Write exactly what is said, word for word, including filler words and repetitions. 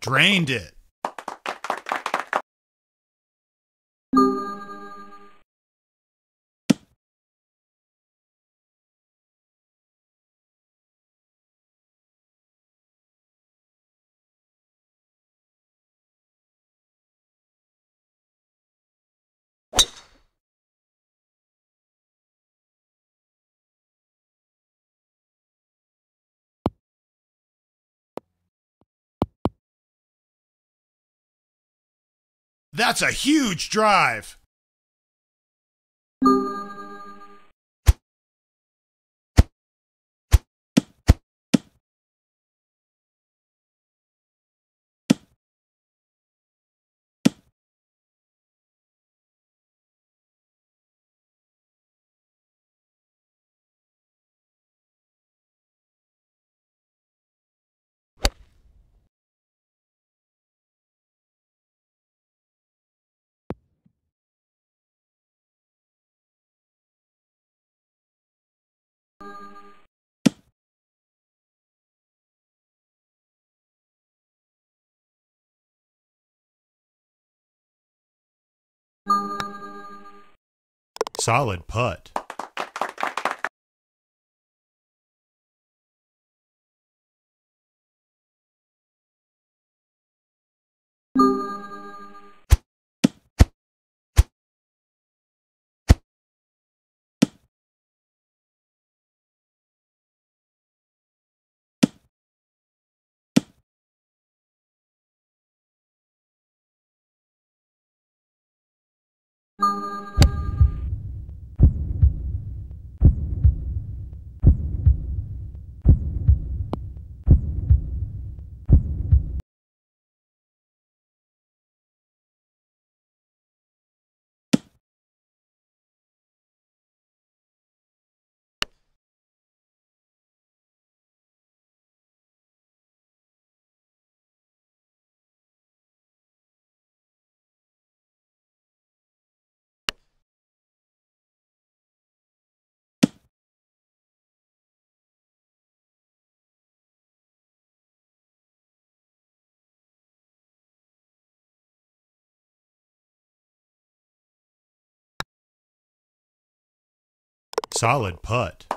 Drained it. That's a huge drive! Solid putt. Solid putt.